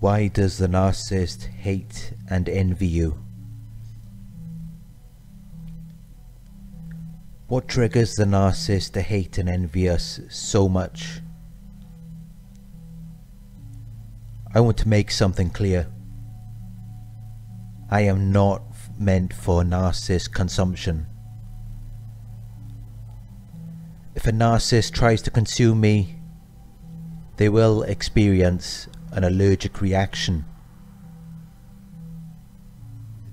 Why does the narcissist hate and envy you? What triggers the narcissist to hate and envy us so much? I want to make something clear. I am not meant for narcissist consumption. If a narcissist tries to consume me, they will experience an allergic reaction.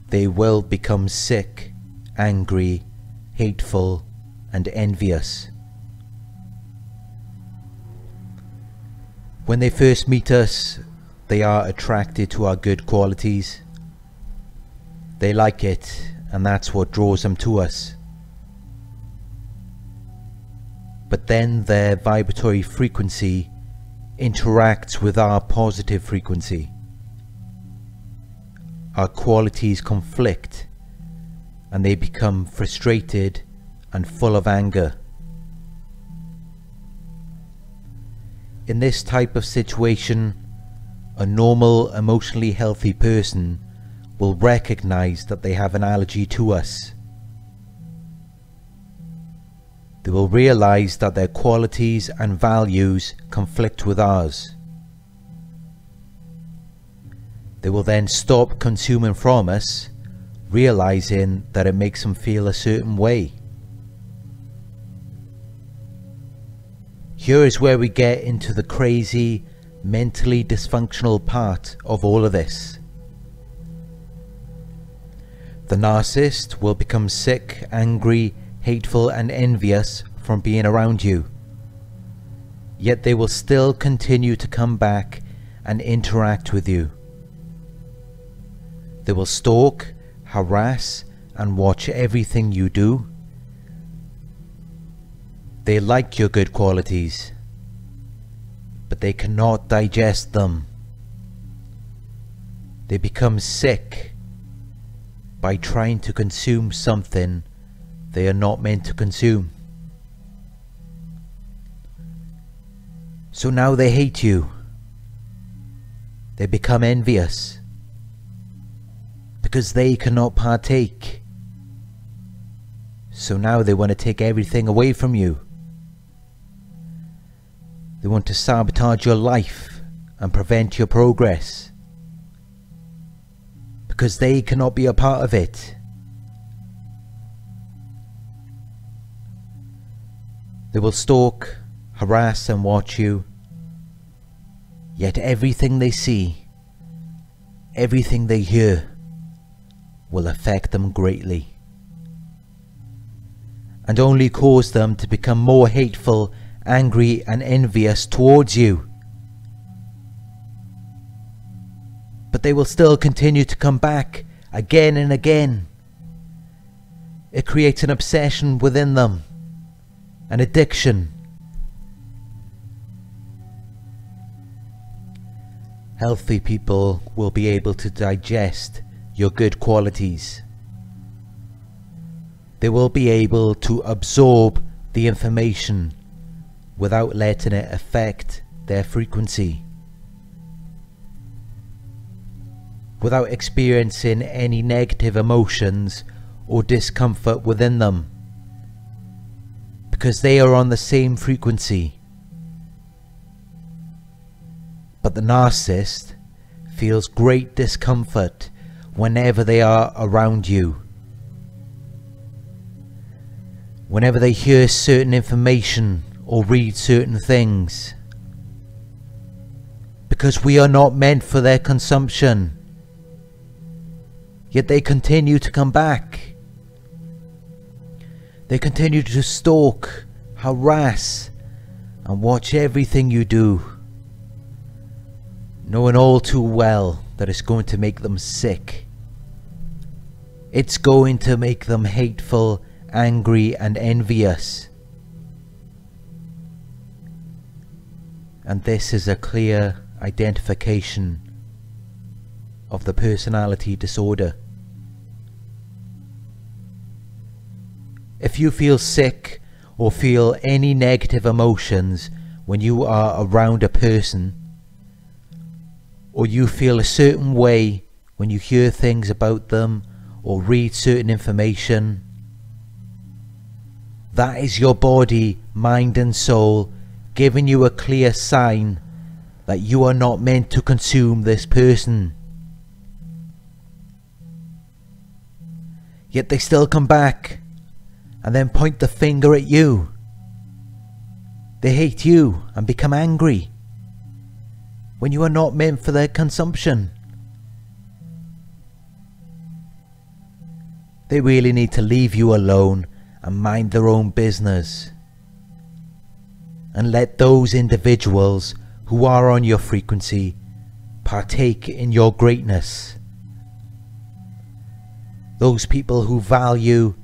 They will become sick, angry, hateful, and envious. When they first meet us, they are attracted to our good qualities. They like it, and that's what draws them to us. But then their vibratory frequency interacts with our positive frequency. Our qualities conflict, and they become frustrated and full of anger. In this type of situation, a normal, emotionally healthy person will recognize that they have an allergy to us. They will realize that their qualities and values conflict with ours. They will then stop consuming from us, realizing that it makes them feel a certain way. Here is where we get into the crazy, mentally dysfunctional part of all of this. The narcissist will become sick, angry, hateful and envious from being around you. Yet they will still continue to come back and interact with you. They will stalk, harass, and watch everything you do. They like your good qualities, but they cannot digest them. They become sick by trying to consume something they are not meant to consume. So now they hate you. They become envious because they cannot partake. So now they want to take everything away from you. They want to sabotage your life and prevent your progress because they cannot be a part of it. They will stalk, harass and watch you, yet everything they see, everything they hear, will affect them greatly and only cause them to become more hateful, angry and envious towards you. But they will still continue to come back again and again. It creates an obsession within them. An addiction. Healthy people will be able to digest your good qualities. They will be able to absorb the information without letting it affect their frequency, without experiencing any negative emotions or discomfort within them, because they are on the same frequency. But the narcissist feels great discomfort whenever they are around you. Whenever they hear certain information or read certain things. Because we are not meant for their consumption. Yet they continue to come back. They continue to stalk, harass, and watch everything you do, knowing all too well that it's going to make them sick. It's going to make them hateful, angry, and envious. And this is a clear identification of the personality disorder. If you feel sick or feel any negative emotions when you are around a person, or you feel a certain way when you hear things about them or read certain information. That is your body, mind and soul giving you a clear sign that you are not meant to consume this person. Yet they still come back and then point the finger at you. They hate you and become angry when you are not meant for their consumption. They really need to leave you alone and mind their own business, and let those individuals who are on your frequency partake in your greatness. Those people who value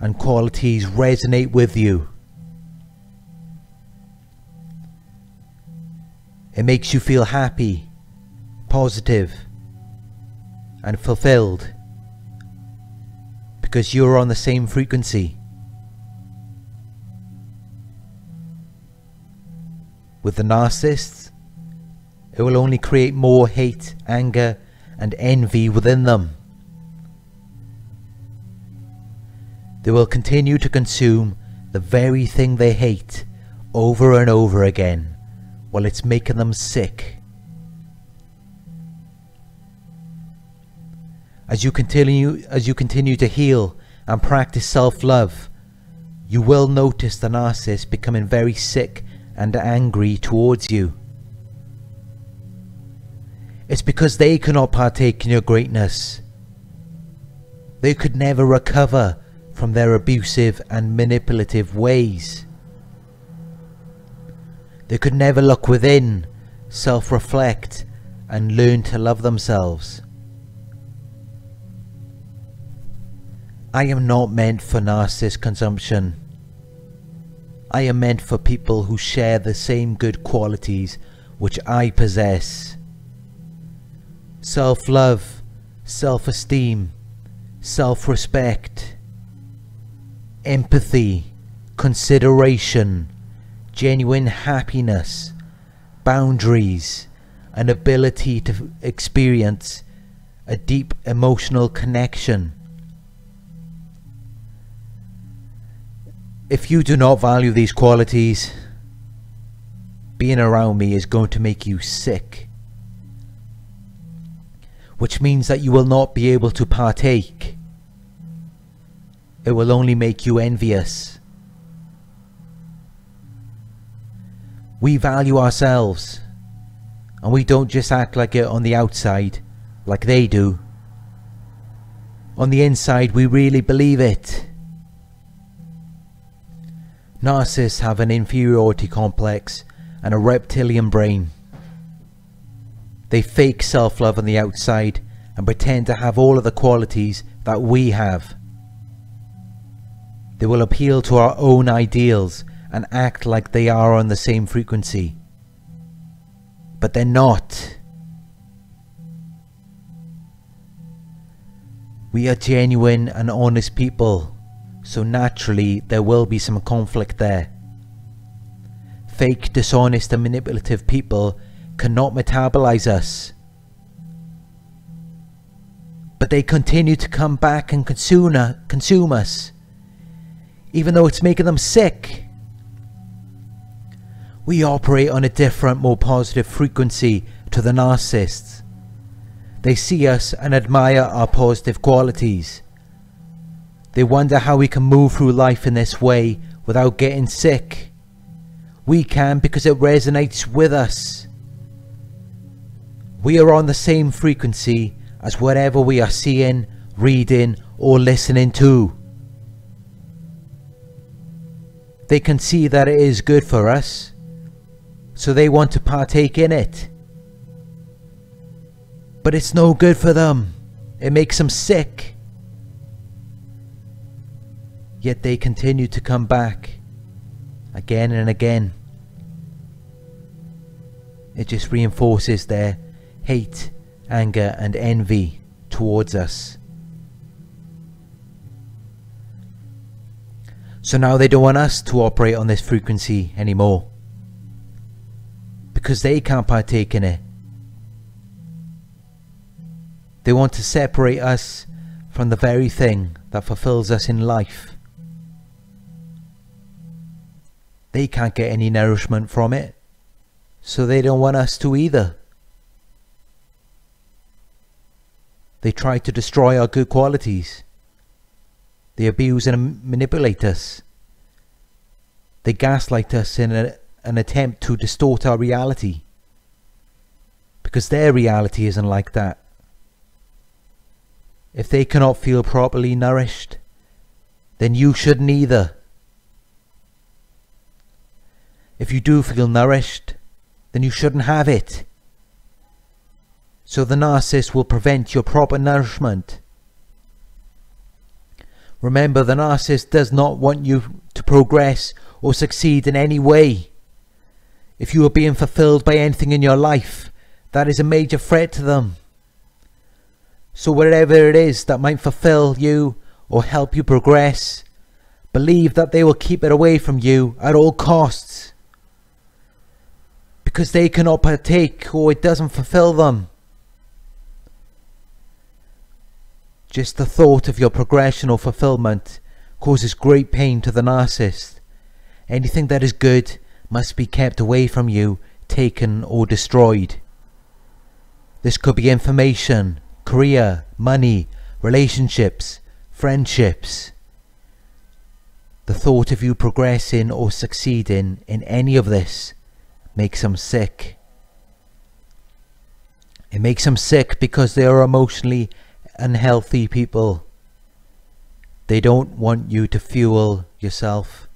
and qualities resonate with you. It makes you feel happy, positive and fulfilled because you're on the same frequency. With the narcissists, it will only create more hate, anger and envy within them. They will continue to consume the very thing they hate over and over again, while it's making them sick. As you continue to heal and practice self-love, you will notice the narcissist becoming very sick and angry towards you. It's because they cannot partake in your greatness. They could never recover from their abusive and manipulative ways. They could never look within, self-reflect, and learn to love themselves. I am not meant for narcissist consumption. I am meant for people who share the same good qualities which I possess. Self-love, self-esteem, self-respect, empathy, consideration, genuine happiness, boundaries, and ability to experience a deep emotional connection. If you do not value these qualities, being around me is going to make you sick, which means that you will not be able to partake. It will only make you envious. We value ourselves, and we don't just act like it on the outside like they do. On the inside we really believe it. Narcissists have an inferiority complex and a reptilian brain. They fake self-love on the outside and pretend to have all of the qualities that we have. They will appeal to our own ideals and act like they are on the same frequency, but they're not. We are genuine and honest people, so naturally there will be some conflict there. Fake, dishonest and manipulative people cannot metabolize us, but they continue to come back and consume us, even though it's making them sick. We operate on a different, more positive frequency to the narcissists. They see us and admire our positive qualities. They wonder how we can move through life in this way without getting sick. We can because it resonates with us. We are on the same frequency as whatever we are seeing, reading, or listening to. They can see that it is good for us, so they want to partake in it, but it's no good for them. It makes them sick. Yet they continue to come back again and again. It just reinforces their hate, anger and envy towards us. So now they don't want us to operate on this frequency anymore, because they can't partake in it. They want to separate us from the very thing that fulfills us in life. They can't get any nourishment from it, so they don't want us to either. They try to destroy our good qualities. They abuse and manipulate us. They gaslight us in an attempt to distort our reality, because their reality isn't like that. If they cannot feel properly nourished, then you shouldn't either. If you do feel nourished, then you shouldn't have it. So the narcissist will prevent your proper nourishment. Remember, the narcissist does not want you to progress or succeed in any way. If you are being fulfilled by anything in your life, that is a major threat to them. So whatever it is that might fulfill you or help you progress, believe that they will keep it away from you at all costs, because they cannot partake or it doesn't fulfill them. Just the thought of your progression or fulfillment causes great pain to the narcissist. Anything that is good must be kept away from you, taken or destroyed. This could be information, career, money, relationships, friendships. The thought of you progressing or succeeding in any of this makes them sick. It makes them sick because they are emotionally unhealthy people. They don't want you to fuel yourself,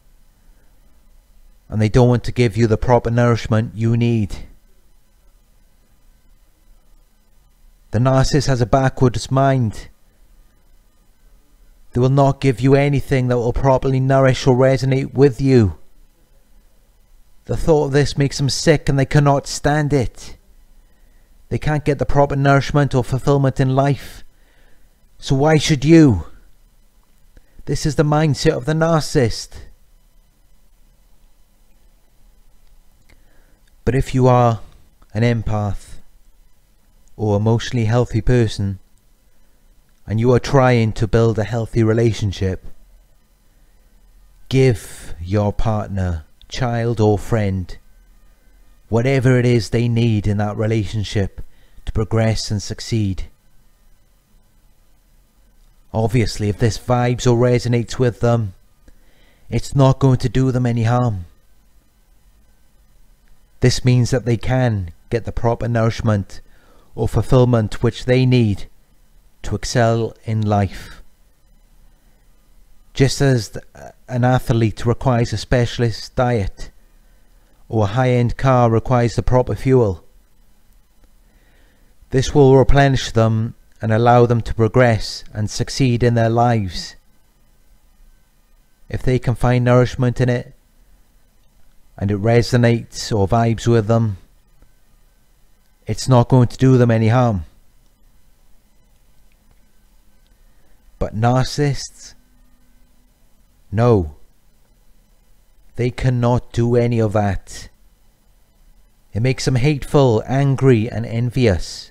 and they don't want to give you the proper nourishment you need. The narcissist has a backwards mind. They will not give you anything that will properly nourish or resonate with you. The thought of this makes them sick and they cannot stand it. They can't get the proper nourishment or fulfillment in life. So why should you? This is the mindset of the narcissist. But if you are an empath or emotionally healthy person, and you are trying to build a healthy relationship, give your partner, child or friend, whatever it is they need in that relationship to progress and succeed. Obviously, if this vibes or resonates with them, it's not going to do them any harm. This means that they can get the proper nourishment or fulfillment which they need to excel in life. Just as an athlete requires a specialist diet, or a high-end car requires the proper fuel, this will replenish them and allow them to progress and succeed in their lives. If they can find nourishment in it, and it resonates or vibes with them, it's not going to do them any harm. But narcissists, no, they cannot do any of that. It makes them hateful, angry and envious.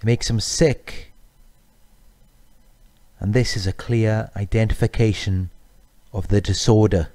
It makes them sick. And this is a clear identification of the disorder.